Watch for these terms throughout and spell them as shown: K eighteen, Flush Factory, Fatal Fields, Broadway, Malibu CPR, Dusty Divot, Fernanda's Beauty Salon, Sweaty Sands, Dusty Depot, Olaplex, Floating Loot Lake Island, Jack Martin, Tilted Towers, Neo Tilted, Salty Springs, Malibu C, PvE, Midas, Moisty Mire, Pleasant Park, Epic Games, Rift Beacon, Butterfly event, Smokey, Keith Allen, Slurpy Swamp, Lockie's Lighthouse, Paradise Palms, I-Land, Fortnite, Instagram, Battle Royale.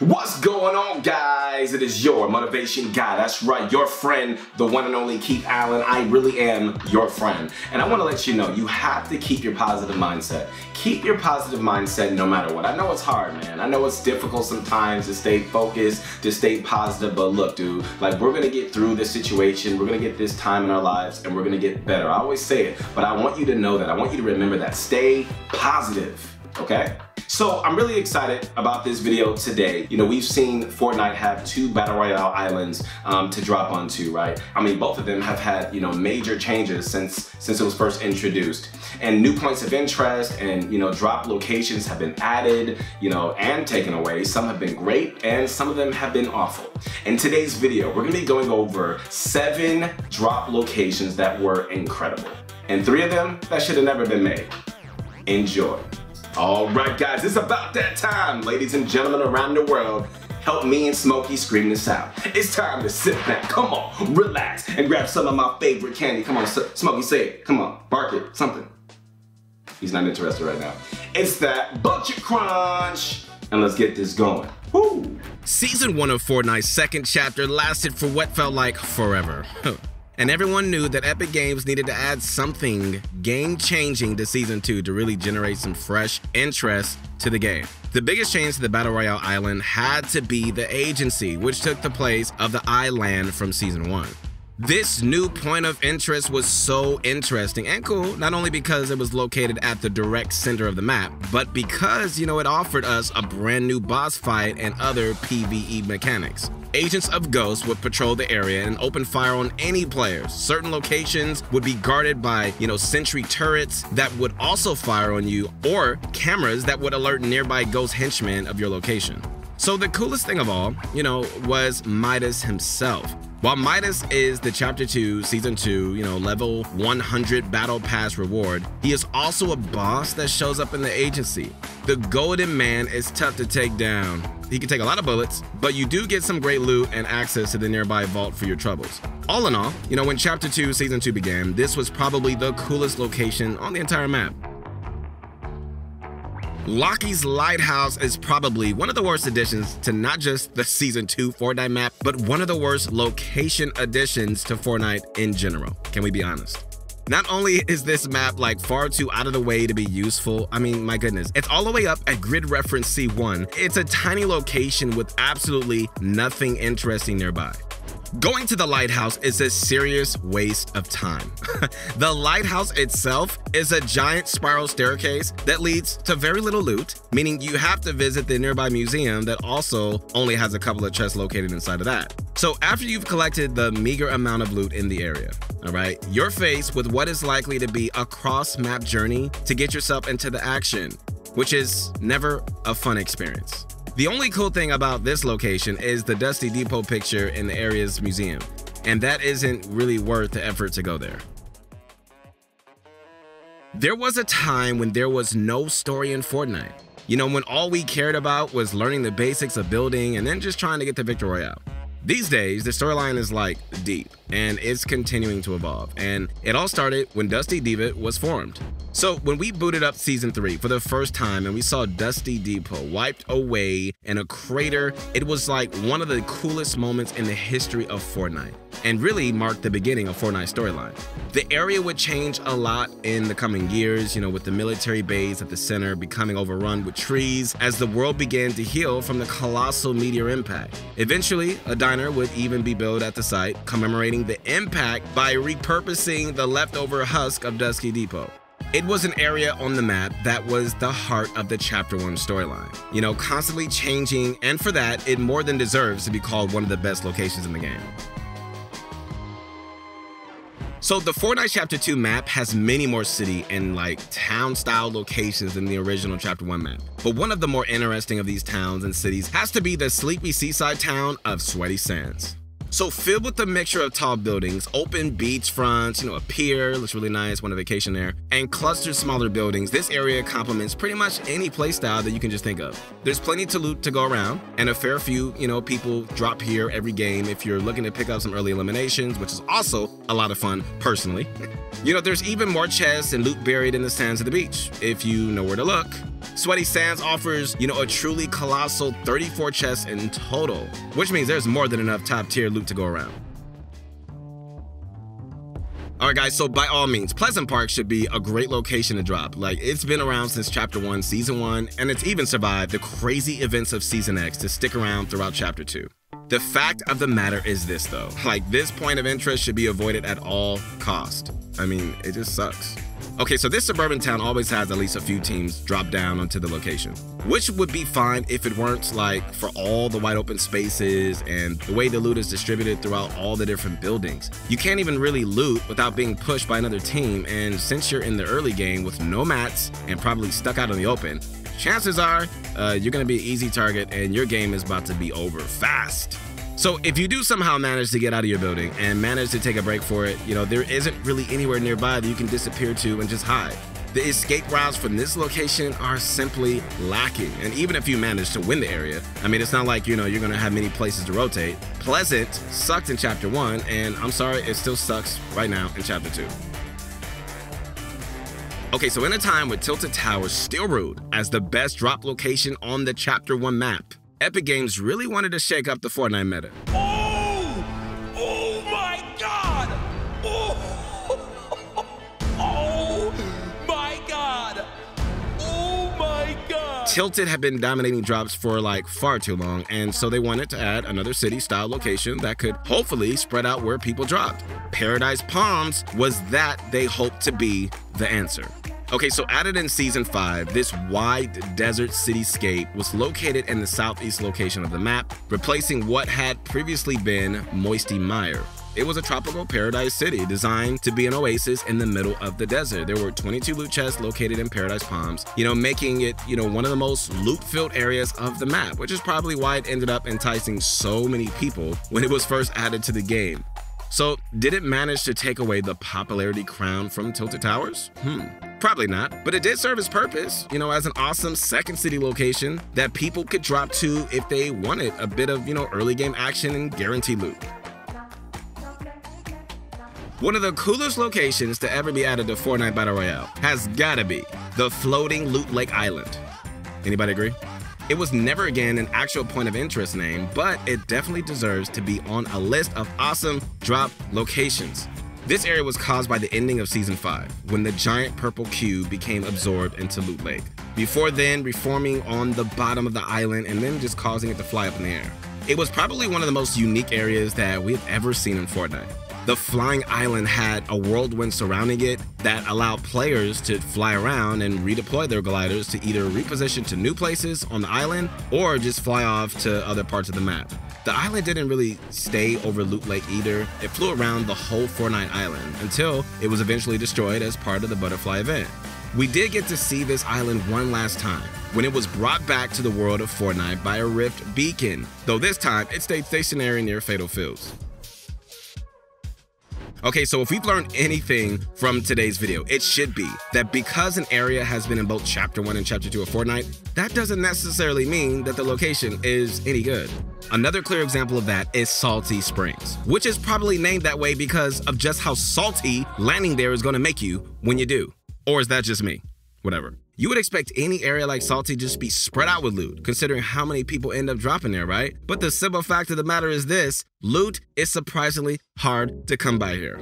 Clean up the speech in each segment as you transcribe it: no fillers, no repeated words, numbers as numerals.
What's going on, guys? It is your motivation guy. That's right, your friend, the one and only Keith Allen. I really am your friend. And I want to let you know, you have to keep your positive mindset. Keep your positive mindset no matter what. I know it's hard, man. I know it's difficult sometimes to stay focused, to stay positive, but look, dude, like, we're going to get through this situation, we're going to get this time in our lives, and we're going to get better. I always say it, but I want you to know that. I want you to remember that. Stay positive, okay? So I'm really excited about this video today. You know, we've seen Fortnite have two Battle Royale islands to drop onto, right? I mean, both of them have had, you know, major changes since it was first introduced. And new points of interest and, you know, drop locations have been added, you know, and taken away. Some have been great and some of them have been awful. In today's video, we're gonna be going over 7 drop locations that were incredible. And 3 of them that should have never been made. Enjoy. All right, guys, it's about that time. Ladies and gentlemen around the world, help me and Smokey scream this out. It's time to sit back, come on, relax, and grab some of my favorite candy. Come on, Smokey, say it. Come on, bark it, something. He's not interested right now. It's that budget crunch, and let's get this going. Woo! Season 1 of Fortnite's second chapter lasted for what felt like forever. And everyone knew that Epic Games needed to add something game-changing to Season 2 to really generate some fresh interest to the game. The biggest change to the Battle Royale Island had to be the Agency, which took the place of the I-Land from Season 1. This new point of interest was so interesting and cool, not only because it was located at the direct center of the map, but because, you know, it offered us a brand new boss fight and other PvE mechanics. Agents of Ghosts would patrol the area and open fire on any players. Certain locations would be guarded by, you know, sentry turrets that would also fire on you, or cameras that would alert nearby ghost henchmen of your location. So the coolest thing of all, you know, was Midas himself. While Midas is the Chapter 2, Season 2, you know, level 100 Battle Pass reward, he is also a boss that shows up in the Agency. The Golden Man is tough to take down. He can take a lot of bullets, but you do get some great loot and access to the nearby vault for your troubles. All in all, you know, when Chapter 2, Season 2 began, this was probably the coolest location on the entire map. Lockie's Lighthouse is probably one of the worst additions to not just the Season 2 Fortnite map, but one of the worst location additions to Fortnite in general. Can we be honest? Not only is this map like far too out of the way to be useful, I mean, my goodness, it's all the way up at grid reference C1. It's a tiny location with absolutely nothing interesting nearby. Going to the lighthouse is a serious waste of time. The lighthouse itself is a giant spiral staircase that leads to very little loot, meaning you have to visit the nearby museum that also only has a couple of chests located inside of that. So after you've collected the meager amount of loot in the area, all right, you're faced with what is likely to be a cross-map journey to get yourself into the action, which is never a fun experience. The only cool thing about this location is the Dusty Depot picture in the area's museum, and that isn't really worth the effort to go there. There was a time when there was no story in Fortnite. You know, when all we cared about was learning the basics of building and then just trying to get to Victory Royale. These days, the storyline is like deep, and it's continuing to evolve, and it all started when Dusty Divot was formed. So when we booted up Season 3 for the first time and we saw Dusty Depot wiped away in a crater, it was like one of the coolest moments in the history of Fortnite and really marked the beginning of Fortnite's storyline. The area would change a lot in the coming years, you know, with the military base at the center becoming overrun with trees as the world began to heal from the colossal meteor impact. Eventually, a diner would even be built at the site, commemorating the impact by repurposing the leftover husk of Dusty Depot. It was an area on the map that was the heart of the Chapter 1 storyline, you know, constantly changing, and for that, it more than deserves to be called one of the best locations in the game. So the Fortnite Chapter 2 map has many more city and like town-style locations than the original Chapter 1 map. But one of the more interesting of these towns and cities has to be the sleepy seaside town of Sweaty Sands. So filled with a mixture of tall buildings, open beachfronts, you know, a pier, looks really nice, went on vacation there, and clustered smaller buildings, this area complements pretty much any play style that you can just think of. There's plenty to loot to go around, and a fair few, you know, people drop here every game if you're looking to pick up some early eliminations, which is also a lot of fun, personally. You know, there's even more chests and loot buried in the sands of the beach, if you know where to look. Sweaty Sands offers, you know, a truly colossal 34 chests in total, which means there's more than enough top tier loot to go around. All right, guys, so by all means, Pleasant Park should be a great location to drop. Like, it's been around since Chapter 1, Season 1, and it's even survived the crazy events of Season X to stick around throughout Chapter 2. The fact of the matter is this, though. Like, this point of interest should be avoided at all cost. I mean, it just sucks. Okay, so this suburban town always has at least a few teams drop down onto the location, which would be fine if it weren't like for all the wide open spaces and the way the loot is distributed throughout all the different buildings. You can't even really loot without being pushed by another team, and since you're in the early game with no mats and probably stuck out in the open, chances are you're gonna be an easy target and your game is about to be over fast. So if you do somehow manage to get out of your building and manage to take a break for it, you know, there isn't really anywhere nearby that you can disappear to and just hide. The escape routes from this location are simply lacking. And even if you manage to win the area, I mean, it's not like, you know, you're gonna have many places to rotate. Pleasant sucked in Chapter 1, and I'm sorry, it still sucks right now in Chapter 2. Okay, so in a time with Tilted Towers still ruled as the best drop location on the Chapter 1 map, Epic Games really wanted to shake up the Fortnite meta. Oh my God! Oh my God! Oh my God! Tilted had been dominating drops for like far too long, and so they wanted to add another city-style location that could hopefully spread out where people dropped. Paradise Palms was that they hoped to be the answer. Okay, so added in Season 5, this wide desert cityscape was located in the southeast location of the map, replacing what had previously been Moisty Mire. It was a tropical paradise city designed to be an oasis in the middle of the desert. There were 22 loot chests located in Paradise Palms, you know, making it, you know, one of the most loot-filled areas of the map, which is probably why it ended up enticing so many people when it was first added to the game. So, did it manage to take away the popularity crown from Tilted Towers? Probably not, but it did serve its purpose, you know, as an awesome second city location that people could drop to if they wanted a bit of, you know, early game action and guaranteed loot. One of the coolest locations to ever be added to Fortnite Battle Royale has gotta be the Floating Loot Lake Island. Anybody agree? It was never again an actual point of interest name, but it definitely deserves to be on a list of awesome drop locations. This area was caused by the ending of Season 5, when the giant purple cube became absorbed into Loot Lake, before then reforming on the bottom of the island and then just causing it to fly up in the air. It was probably one of the most unique areas that we've ever seen in Fortnite. The flying island had a whirlwind surrounding it that allowed players to fly around and redeploy their gliders to either reposition to new places on the island or just fly off to other parts of the map. The island didn't really stay over Loot Lake either. It flew around the whole Fortnite island until it was eventually destroyed as part of the Butterfly event. We did get to see this island one last time when it was brought back to the world of Fortnite by a Rift Beacon, though this time it stayed stationary near Fatal Fields. Okay, so if we've learned anything from today's video, it should be that because an area has been in both Chapter 1 and Chapter 2 of Fortnite, that doesn't necessarily mean that the location is any good. Another clear example of that is Salty Springs, which is probably named that way because of just how salty landing there is going to make you when you do. Or is that just me? Whatever. You would expect any area like Salty just to be spread out with loot, considering how many people end up dropping there, right? But the simple fact of the matter is this, loot is surprisingly hard to come by here.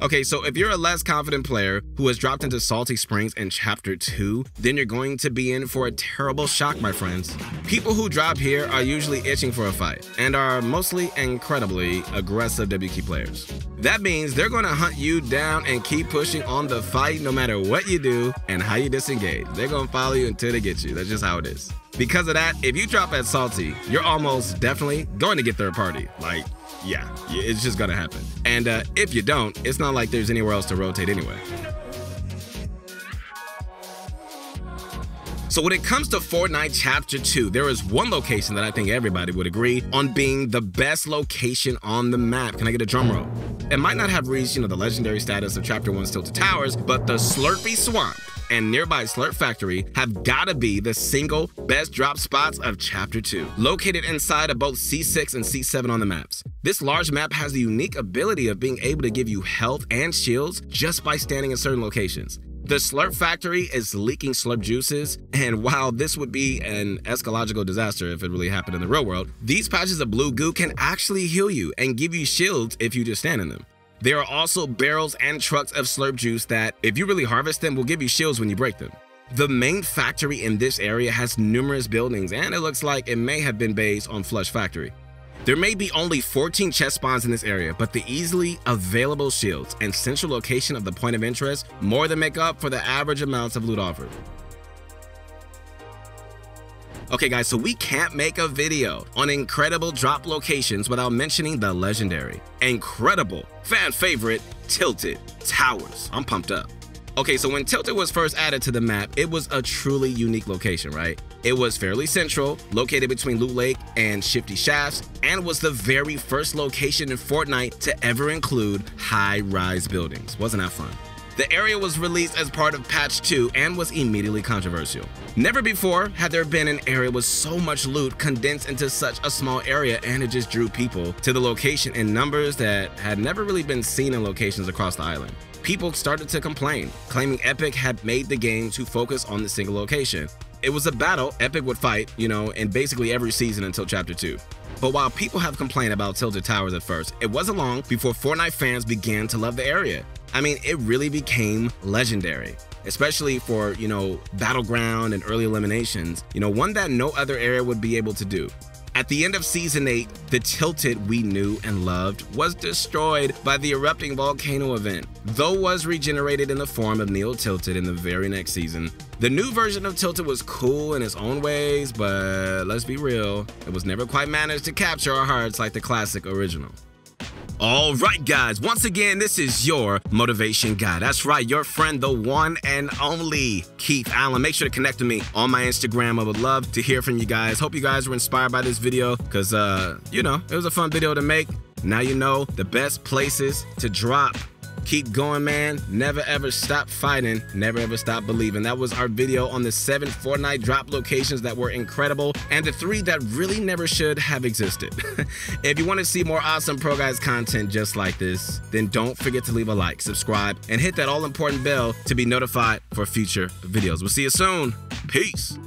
Okay, so if you're a less confident player who has dropped into Salty Springs in Chapter 2, then you're going to be in for a terrible shock, my friends. People who drop here are usually itching for a fight and are mostly incredibly aggressive WK players. That means they're going to hunt you down and keep pushing on the fight no matter what you do and how you disengage. They're going to follow you until they get you. That's just how it is. Because of that, if you drop at Salty, you're almost definitely going to get third party. Like, yeah, it's just gonna happen. And if you don't, it's not like there's anywhere else to rotate anyway. So when it comes to Fortnite Chapter 2, there is one location that I think everybody would agree on being the best location on the map. Can I get a drum roll? It might not have reached, you know, the legendary status of Chapter 1's Tilted Towers, but the Slurpy Swamp and nearby Slurp Factory have gotta be the single best drop spots of Chapter 2, located inside of both C6 and C7 on the maps. This large map has the unique ability of being able to give you health and shields just by standing in certain locations. The Slurp Factory is leaking slurp juices, and while this would be an ecological disaster if it really happened in the real world, these patches of blue goo can actually heal you and give you shields if you just stand in them. There are also barrels and trucks of slurp juice that, if you really harvest them, will give you shields when you break them. The main factory in this area has numerous buildings, and it looks like it may have been based on Flush Factory. There may be only 14 chest spawns in this area, but the easily available shields and central location of the point of interest more than make up for the average amounts of loot offered. Okay guys, so we can't make a video on incredible drop locations without mentioning the legendary, incredible, fan favorite, Tilted Towers. I'm pumped up. Okay, so when Tilted was first added to the map, it was a truly unique location, right? It was fairly central, located between Loot Lake and Shifty Shafts, and was the very first location in Fortnite to ever include high-rise buildings. Wasn't that fun? The area was released as part of Patch 2 and was immediately controversial. Never before had there been an area with so much loot condensed into such a small area, and it just drew people to the location in numbers that had never really been seen in locations across the island. People started to complain, claiming Epic had made the game too focused on the single location. It was a battle Epic would fight, you know, in basically every season until Chapter 2. But while people have complained about Tilted Towers at first, it wasn't long before Fortnite fans began to love the area. I mean, it really became legendary, especially for, you know, Battleground and early eliminations, you know, one that no other area would be able to do. At the end of Season 8, the Tilted we knew and loved was destroyed by the erupting volcano event, though was regenerated in the form of Neo Tilted in the very next season. The new version of Tilted was cool in its own ways, but let's be real, it was never quite managed to capture our hearts like the classic original. All right, guys, once again, this is your motivation guy. That's right, your friend, the one and only Keith Allen. Make sure to connect with me on my Instagram. I would love to hear from you guys. Hope you guys were inspired by this video because, you know, it was a fun video to make. Now you know the best places to drop. Keep going, man. Never, ever stop fighting. Never, ever stop believing. That was our video on the 7 Fortnite drop locations that were incredible and the 3 that really never should have existed. If you want to see more awesome Pro Guys content just like this, then don't forget to leave a like, subscribe, and hit that all-important bell to be notified for future videos. We'll see you soon. Peace.